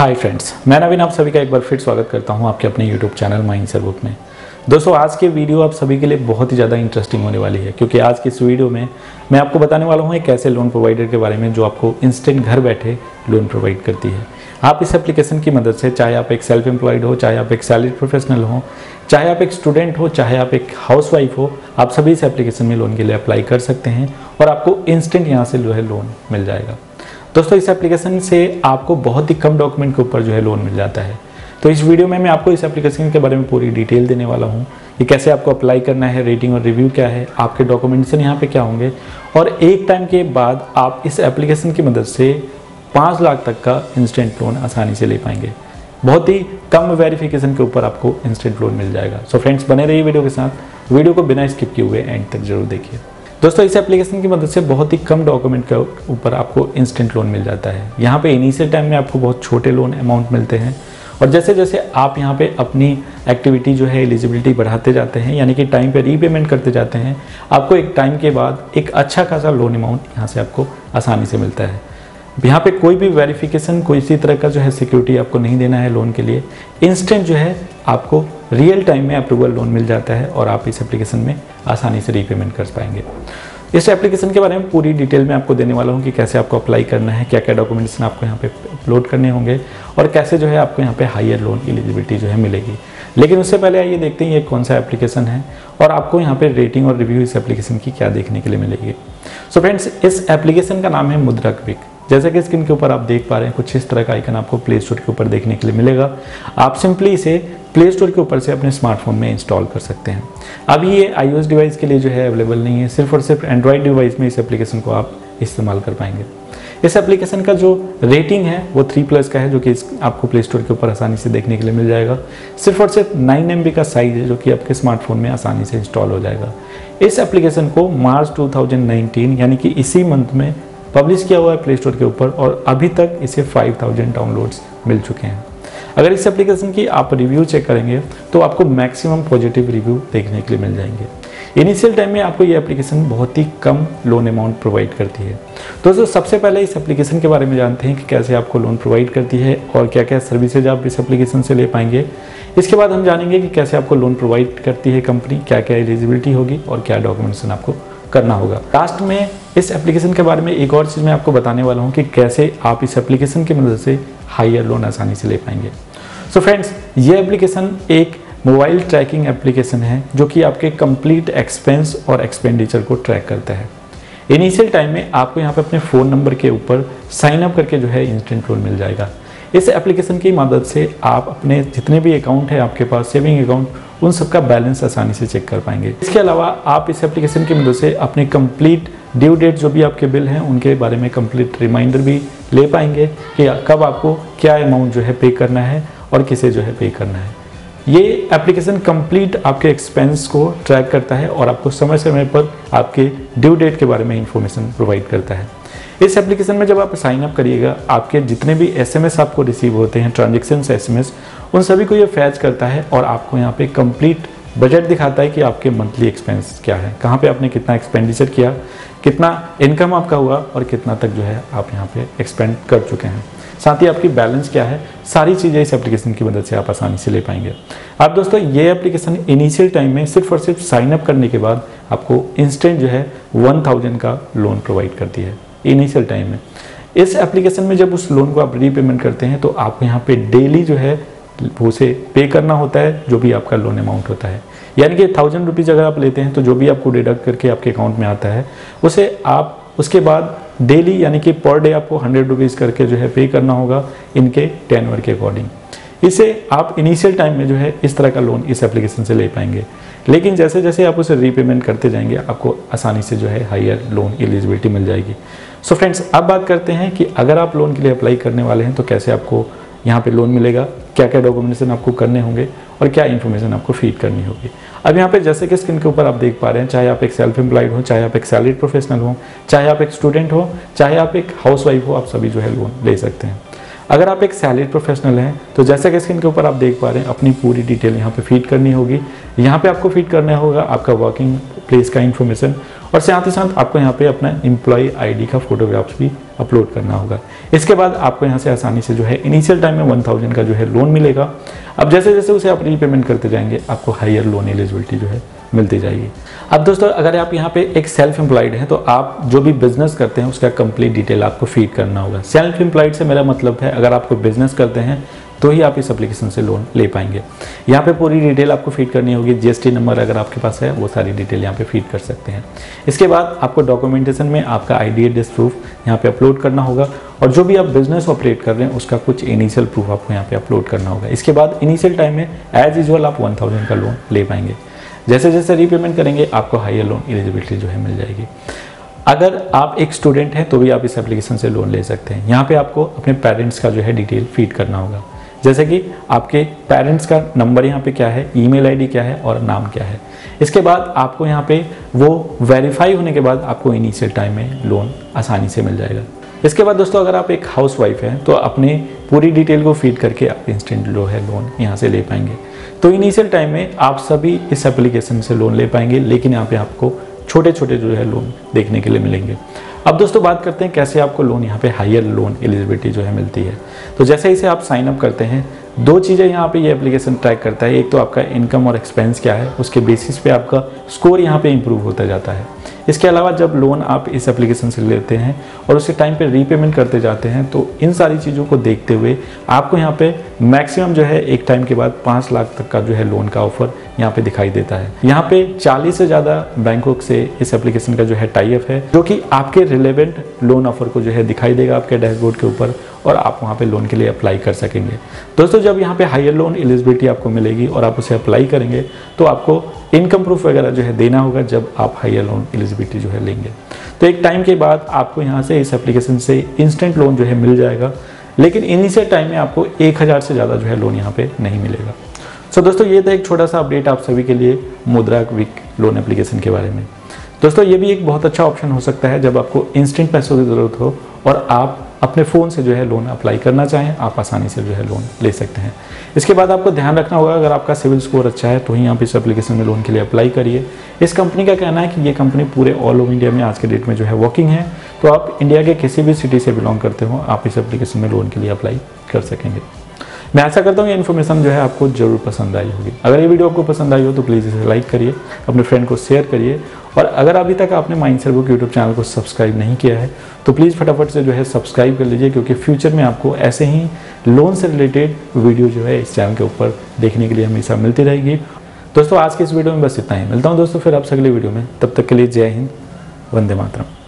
Hi friends, मैं नवीन, आप सभी का एक बार फिर स्वागत करता हूं आपके अपने YouTube channel my answer book में। दोस्तों, आज की वीडियो आप सभी के लिए बहुत ही ज़्यादा इंटरेस्टिंग होने वाली है, क्योंकि आज की इस वीडियो में मैं आपको बताने वाला हूं एक ऐसे लोन प्रोवाइडर के बारे में जो आपको इंस्टेंट घर बैठे लोन प्रोवाइड करती है। आप इस एप्लीकेशन की मदद से, चाहे आप एक सेल्फ एम्प्लॉयड हो, चाहे आप एक सैलरी प्रोफेशनल हो, चाहे आप एक स्टूडेंट हो, चाहे आप एक हाउसवाइफ हो, आप सभी इस एप्लीकेशन में लोन के लिए अप्लाई कर सकते हैं और आपको इंस्टेंट यहाँ से जो है लोन मिल जाएगा। दोस्तों, इस एप्लीकेशन से आपको बहुत ही कम डॉक्यूमेंट के ऊपर जो है लोन मिल जाता है। तो इस वीडियो में मैं आपको इस एप्लीकेशन के बारे में पूरी डिटेल देने वाला हूं कि कैसे आपको अप्लाई करना है, रेटिंग और रिव्यू क्या है, आपके डॉक्यूमेंटेशन यहाँ पे क्या होंगे, और एक टाइम के बाद आप इस एप्लीकेशन की मदद से 5 लाख तक का इंस्टेंट लोन आसानी से ले पाएंगे। बहुत ही कम वेरिफिकेशन के ऊपर आपको इंस्टेंट लोन मिल जाएगा। सो फ्रेंड्स, बने रहिए वीडियो के साथ, वीडियो को बिना स्किप किए हुए एंड तक जरूर देखिए। दोस्तों, इस एप्लीकेशन की मदद से बहुत ही कम डॉक्यूमेंट के ऊपर आपको इंस्टेंट लोन मिल जाता है। यहाँ पे इनिशियल टाइम में आपको बहुत छोटे लोन अमाउंट मिलते हैं और जैसे जैसे आप यहाँ पे अपनी एक्टिविटी जो है एलिजिबिलिटी बढ़ाते जाते हैं, यानी कि टाइम पे रीपेमेंट करते जाते हैं, आपको एक टाइम के बाद एक अच्छा खासा लोन अमाउंट यहाँ से आपको आसानी से मिलता है। यहाँ पे कोई भी वेरिफिकेशन, कोई इसी तरह का जो है सिक्योरिटी आपको नहीं देना है लोन के लिए। इंस्टेंट जो है आपको रियल टाइम में अप्रूवल लोन मिल जाता है और आप इस एप्लीकेशन में आसानी से रीपेमेंट कर पाएंगे। इस एप्लीकेशन के बारे में पूरी डिटेल में आपको देने वाला हूं कि कैसे आपको अप्लाई करना है, क्या क्या डॉक्यूमेंट्स आपको यहाँ पे अपलोड करने होंगे और कैसे जो है आपको यहाँ पे हायर लोन एलिजिबिलिटी जो है मिलेगी। लेकिन उससे पहले आइए देखते हैं ये कौन सा एप्लीकेशन है और आपको यहाँ पे रेटिंग और रिव्यू इस एप्लीकेशन की क्या देखने के लिए मिलेगी। सो फ्रेंड्स, इस एप्लीकेशन का नाम है मुद्राक्विक। जैसे कि स्क्रीन के ऊपर आप देख पा रहे हैं, कुछ इस तरह का आइकन आपको प्ले स्टोर के ऊपर देखने के लिए मिलेगा। आप सिंपली इसे प्ले स्टोर के ऊपर से अपने स्मार्टफोन में इंस्टॉल कर सकते हैं। अभी ये iOS डिवाइस के लिए जो है अवेलेबल नहीं है, सिर्फ और सिर्फ एंड्रॉयड डिवाइस में इस एप्लीकेशन को आप इस्तेमाल कर पाएंगे। इस एप्लीकेशन का जो रेटिंग है वो 3+ का है, जो कि आपको प्ले स्टोर के ऊपर आसानी से देखने के लिए मिल जाएगा। सिर्फ और सिर्फ 9 MB का साइज है, जो कि आपके स्मार्टफोन में आसानी से इंस्टॉल हो जाएगा। इस एप्लीकेशन को मार्च 2019 यानी कि इसी मंथ में पब्लिश किया हुआ है प्ले स्टोर के ऊपर और अभी तक इसे 5000 डाउनलोड्स मिल चुके हैं। अगर इस एप्लीकेशन की आप रिव्यू चेक करेंगे तो आपको मैक्सिमम पॉजिटिव रिव्यू देखने के लिए मिल जाएंगे। इनिशियल टाइम में आपको ये एप्लीकेशन बहुत ही कम लोन अमाउंट प्रोवाइड करती है। दोस्तों, सबसे पहले इस एप्लीकेशन के बारे में जानते हैं कि कैसे आपको लोन प्रोवाइड करती है और क्या क्या सर्विसेज आप इस एप्लीकेशन से ले पाएंगे। इसके बाद हम जानेंगे कि कैसे आपको लोन प्रोवाइड करती है कंपनी, क्या क्या एलिजिबिलिटी होगी और क्या डॉक्यूमेंटेशन आपको करना होगा। लास्ट में इस एप्लीकेशन के बारे में एक और चीज़ मैं आपको बताने वाला हूं कि कैसे आप इस एप्लीकेशन की मदद से हायर लोन आसानी से ले पाएंगे। सो फ्रेंड्स, ये एप्लीकेशन एक मोबाइल ट्रैकिंग एप्लीकेशन है जो कि आपके कंप्लीट एक्सपेंस और एक्सपेंडिचर को ट्रैक करता है। इनिशियल टाइम में आपको यहाँ पर अपने फ़ोन नंबर के ऊपर साइनअप करके जो है इंस्टेंट लोन मिल जाएगा। इस एप्लीकेशन की मदद से आप अपने जितने भी अकाउंट है आपके पास, सेविंग अकाउंट, उन सबका बैलेंस आसानी से चेक कर पाएंगे। इसके अलावा आप इस एप्लीकेशन की मदद से अपने कंप्लीट ड्यू डेट, जो भी आपके बिल हैं, उनके बारे में कंप्लीट रिमाइंडर भी ले पाएंगे कि कब आपको क्या अमाउंट जो है पे करना है और किसे जो है पे करना है। ये एप्लीकेशन कंप्लीट आपके एक्सपेंस को ट्रैक करता है और आपको समय समय पर आपके ड्यू डेट के बारे में इंफॉर्मेशन प्रोवाइड करता है। इस एप्लीकेशन में जब आप साइनअप करिएगा, आपके जितने भी SMS आपको रिसीव होते हैं, ट्रांजेक्शन्स SMS, उन सभी को ये फैच करता है और आपको यहाँ पे कंप्लीट बजट दिखाता है कि आपके मंथली एक्सपेंस क्या है, कहाँ पे आपने कितना एक्सपेंडिचर किया, कितना इनकम आपका हुआ और कितना तक जो है आप यहाँ पे एक्सपेंड कर चुके हैं। साथ ही आपकी बैलेंस क्या है, सारी चीज़ें इस एप्लीकेशन की मदद से आप आसानी से ले पाएंगे। आप दोस्तों, ये एप्लीकेशन इनिशियल टाइम में सिर्फ और सिर्फ साइनअप करने के बाद आपको इंस्टेंट जो है 1000 का लोन प्रोवाइड करती है इनिशियल टाइम में। इस एप्लीकेशन में जब उस लोन को आप रीपेमेंट करते हैं तो आपको यहाँ पे डेली जो है उसे पे करना होता है, जो भी आपका लोन अमाउंट होता है। यानी कि 1000 रुपीज़ अगर आप लेते हैं तो जो भी आपको डिडक्ट करके आपके अकाउंट में आता है उसे आप उसके बाद डेली यानी कि पर डे आपको 100 रुपीज़ करके जो है पे करना होगा इनके टेनवर के अकॉर्डिंग। इसे आप इनिशियल टाइम में जो है इस तरह का लोन इस एप्लीकेशन से ले पाएंगे, लेकिन जैसे जैसे आप उसे रीपेमेंट करते जाएंगे आपको आसानी से जो है हायर लोन एलिजिबिलिटी मिल जाएगी। सो फ्रेंड्स, अब बात करते हैं कि अगर आप लोन के लिए अप्लाई करने वाले हैं तो कैसे आपको यहाँ पे लोन मिलेगा, क्या क्या डॉक्यूमेंटेशन आपको करने होंगे और क्या इन्फॉर्मेशन आपको फीड करनी होगी। अब यहाँ पे जैसे कि स्क्रीन के ऊपर आप देख पा रहे हैं, चाहे आप एक सेल्फ एम्प्लॉयड हो, चाहे आप एक सैलरीड प्रोफेशनल हो, चाहे आप एक स्टूडेंट हो, चाहे आप एक हाउसवाइफ हो, आप सभी जो है लोन ले सकते हैं। अगर आप एक सैलरीड प्रोफेशनल हैं तो जैसा कि स्क्रीन के ऊपर आप देख पा रहे हैं, अपनी पूरी डिटेल यहाँ पे फीड करनी होगी। यहाँ पे आपको फीड करना होगा आपका वर्किंग प्लेस का इन्फॉर्मेशन और साथ ही साथ आपको यहाँ पे अपना एम्प्लॉई आईडी का फोटोग्राफ्स भी अपलोड करना होगा। इसके बाद आपको यहाँ से आसानी से जो है इनिशियल टाइम में 1000 का जो है लोन मिलेगा। अब जैसे जैसे उसे आप रीपेमेंट करते जाएंगे आपको हायर लोन एलिजिबिलिटी जो है मिलती जाएगी। अब दोस्तों अगर आप यहाँ पे एक सेल्फ एम्प्लॉयड हैं तो आप जो भी बिजनेस करते हैं उसका कंप्लीट डिटेल आपको फीड करना होगा। सेल्फ एम्प्लॉयड से मेरा मतलब है अगर आप कोई बिजनेस करते हैं तो ही आप इस एप्लीकेशन से लोन ले पाएंगे। यहाँ पे पूरी डिटेल आपको फीड करनी होगी। GST नंबर अगर आपके पास है वो सारी डिटेल यहाँ पे फीड कर सकते हैं। इसके बाद आपको डॉक्यूमेंटेशन में आपका IDS प्रूफ यहाँ पे अपलोड करना होगा और जो भी आप बिजनेस ऑपरेट कर रहे हैं उसका कुछ इनिशियल प्रूफ आपको यहाँ पे अपलोड करना होगा। इसके बाद इनिशियल टाइम में एज यूजुअल आप 1000 का लोन ले पाएंगे। जैसे जैसे रीपेमेंट करेंगे आपको हायर लोन एलिजिबिलिटी जो है मिल जाएगी। अगर आप एक स्टूडेंट हैं तो भी आप इस एप्लीकेशन से लोन ले सकते हैं। यहाँ पे आपको अपने पेरेंट्स का जो है डिटेल फीड करना होगा, जैसे कि आपके पेरेंट्स का नंबर यहाँ पे क्या है, ईमेल आईडी क्या है और नाम क्या है। इसके बाद आपको यहाँ पे वो वेरीफाई होने के बाद आपको इनिशियल टाइम में लोन आसानी से मिल जाएगा। इसके बाद दोस्तों अगर आप एक हाउसवाइफ हैं तो अपने पूरी डिटेल को फीड करके आप इंस्टेंट जो है लोन यहाँ से ले पाएंगे। तो इनिशियल टाइम में आप सभी इस एप्लीकेशन से लोन ले पाएंगे, लेकिन यहाँ पे आपको छोटे छोटे जो है लोन देखने के लिए मिलेंगे। अब दोस्तों बात करते हैं कैसे आपको लोन यहाँ पे हायर लोन एलिजिबिलिटी जो है मिलती है। तो जैसे इसे आप साइन अप करते हैं दो चीज़ें यहाँ पे ये एप्लीकेशन ट्रैक करता है। एक तो आपका इनकम और एक्सपेंस क्या है, उसके बेसिस पे आपका स्कोर यहाँ पे इंप्रूव होता जाता है। इसके अलावा जब लोन आप इस एप्लीकेशन से लेते हैं और उसके टाइम पे रीपेमेंट करते जाते हैं तो इन सारी चीज़ों को देखते हुए आपको यहाँ पे मैक्सिमम जो है एक टाइम के बाद 5 लाख तक का जो है लोन का ऑफर यहाँ पे दिखाई देता है। यहाँ पे 40 से ज़्यादा बैंकों से इस एप्लीकेशन का जो है टाई अप है, जो कि आपके रिलेवेंट लोन ऑफर को जो है दिखाई देगा आपके डैशबोर्ड के ऊपर और आप वहाँ पे लोन के लिए अप्लाई कर सकेंगे। दोस्तों जब यहाँ पे हायर लोन एलिजिबिलिटी आपको मिलेगी और आप उसे अप्लाई करेंगे तो आपको इनकम प्रूफ वगैरह जो है देना होगा जब आप हायर लोन एलिजिबिलिटी जो है लेंगे। तो एक टाइम के बाद आपको यहाँ से इस एप्लीकेशन से इंस्टेंट लोन जो है मिल जाएगा, लेकिन इनिशियल टाइम में आपको 1000 से ज़्यादा जो है लोन यहाँ पे नहीं मिलेगा। सो दोस्तों ये था एक छोटा सा अपडेट आप सभी के लिए मुद्राक्विक लोन एप्लीकेशन के बारे में। दोस्तों ये भी एक बहुत अच्छा ऑप्शन हो सकता है जब आपको इंस्टेंट पैसों की ज़रूरत हो और आप अपने फ़ोन से जो है लोन अप्लाई करना चाहें, आप आसानी से जो है लोन ले सकते हैं। इसके बाद आपको ध्यान रखना होगा अगर आपका सिविल स्कोर अच्छा है तो ही आप इस एप्लीकेशन में लोन के लिए अप्लाई करिए। इस कंपनी का कहना है कि ये कंपनी पूरे ऑल ओवर इंडिया में आज के डेट में जो है वर्किंग है, तो आप इंडिया के किसी भी सिटी से बिलोंग करते हो आप इस एप्लीकेशन में लोन के लिए अप्लाई कर सकेंगे। मैं ऐसा करता हूँ ये इन्फॉर्मेशन जो है आपको जरूर पसंद आई होगी। अगर ये वीडियो आपको पसंद आई हो तो प्लीज़ इसे लाइक करिए, अपने फ्रेंड को शेयर करिए और अगर अभी तक आपने माइंडसेट बुक यूट्यूब चैनल को सब्सक्राइब नहीं किया है तो प्लीज़ फटाफट से जो है सब्सक्राइब कर लीजिए, क्योंकि फ्यूचर में आपको ऐसे ही लोन से रिलेटेड वीडियो जो है इस चैनल के ऊपर देखने के लिए हमेशा मिलती रहेगी। दोस्तों आज के इस वीडियो में बस इतना ही। मिलता हूँ दोस्तों फिर आपसे अगले वीडियो में, तब तक के लिए जय हिंद, वंदे मातरम।